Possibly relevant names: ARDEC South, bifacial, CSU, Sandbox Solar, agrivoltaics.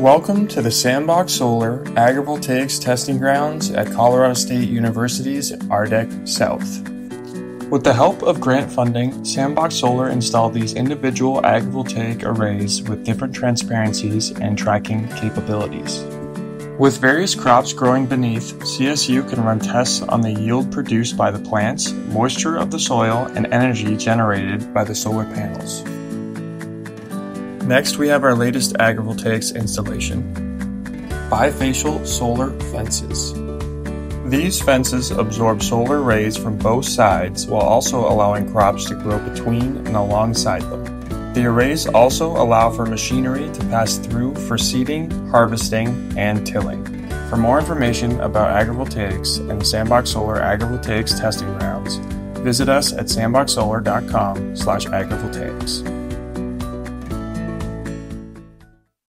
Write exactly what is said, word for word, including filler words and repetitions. Welcome to the Sandbox Solar Agrivoltaics Testing Grounds at Colorado State University's ARDEC South. With the help of grant funding, Sandbox Solar installed these individual agrivoltaic arrays with different transparencies and tracking capabilities. With various crops growing beneath, C S U can run tests on the yield produced by the plants, moisture of the soil, and energy generated by the solar panels. Next, we have our latest agrivoltaics installation, bifacial solar fences. These fences absorb solar rays from both sides while also allowing crops to grow between and alongside them. The arrays also allow for machinery to pass through for seeding, harvesting, and tilling. For more information about agrivoltaics and the Sandbox Solar Agrivoltaics Testing Grounds, visit us at sandbox solar dot com slash agrivoltaics.